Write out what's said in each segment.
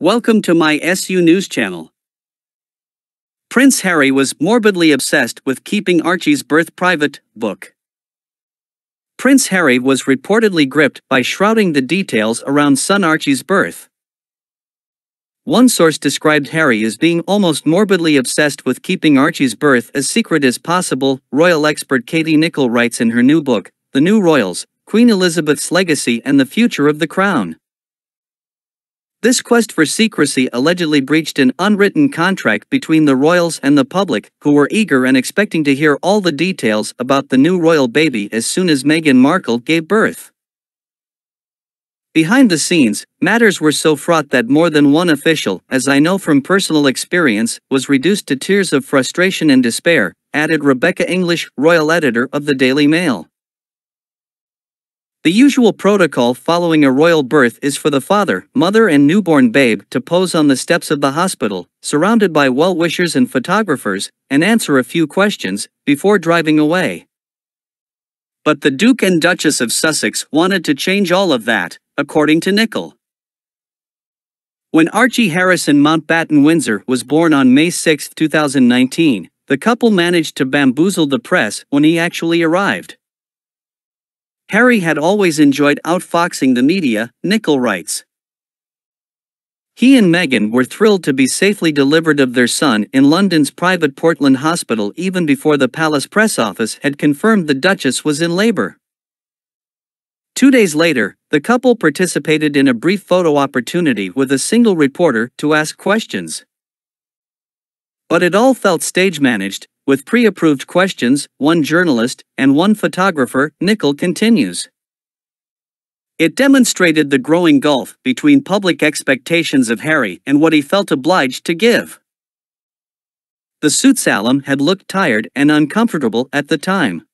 Welcome to my SU News channel. Prince Harry was morbidly obsessed with keeping Archie's birth private book. Prince Harry was reportedly gripped by shrouding the details around son Archie's birth. One source described Harry as being almost morbidly obsessed with keeping Archie's birth as secret as possible, royal expert Katie Nicholl writes in her new book, The New Royals, Queen Elizabeth's Legacy and the Future of the Crown. This quest for secrecy allegedly breached an unwritten contract between the royals and the public, who were eager and expecting to hear all the details about the new royal baby as soon as Meghan Markle gave birth. Behind the scenes, matters were so fraught that more than one official, as I know from personal experience, was reduced to tears of frustration and despair, added Rebecca English, royal editor of the Daily Mail. The usual protocol following a royal birth is for the father, mother and newborn babe to pose on the steps of the hospital, surrounded by well-wishers and photographers, and answer a few questions, before driving away. But the Duke and Duchess of Sussex wanted to change all of that, according to Nicholl. When Archie Harrison Mountbatten-Windsor was born on May 6, 2019, the couple managed to bamboozle the press when he actually arrived. Harry had always enjoyed outfoxing the media, Nicholl writes. He and Meghan were thrilled to be safely delivered of their son in London's private Portland Hospital even before the palace press office had confirmed the Duchess was in labor. 2 days later, the couple participated in a brief photo opportunity with a single reporter to ask questions. But it all felt stage-managed, with pre-approved questions, one journalist, and one photographer, Nicholl continues. It demonstrated the growing gulf between public expectations of Harry and what he felt obliged to give. The Suitsalem had looked tired and uncomfortable at the time.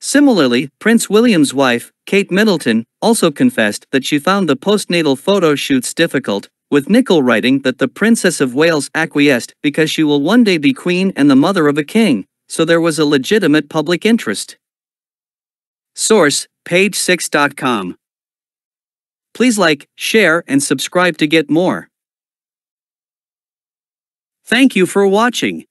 Similarly, Prince William's wife, Kate Middleton, also confessed that she found the postnatal photo shoots difficult, with Nicholl writing that the Princess of Wales acquiesced because she will one day be queen and the mother of a king, so there was a legitimate public interest. Source, page6.com. Please like, share, and subscribe to get more. Thank you for watching.